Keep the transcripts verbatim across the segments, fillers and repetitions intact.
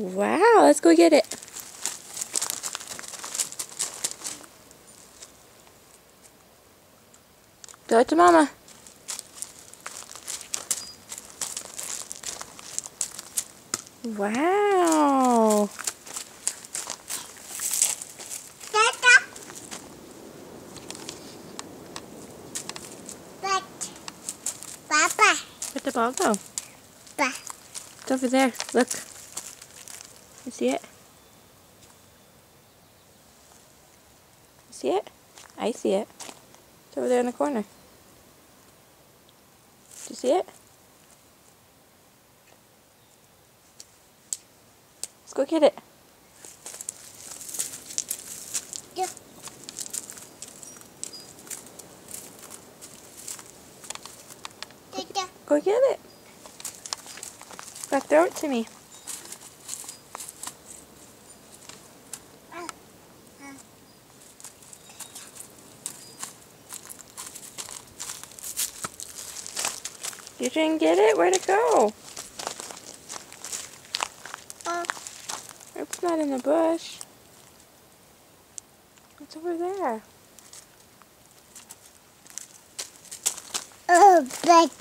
Wow, let's go get it. Go to Mama. Wow. Papa. Where'd the ball go? Papa. It's over there. Look. You see it? You see it? I see it. It's over there in the corner. Do you see it? Let's go get it. Yeah. Go get it. Now throw it to me. You didn't get it? Where'd it go? Uh, it's not in the bush. It's over there. Oh, but.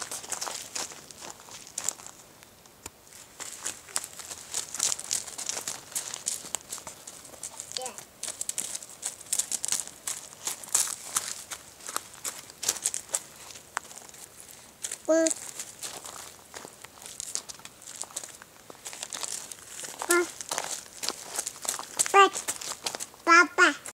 Well,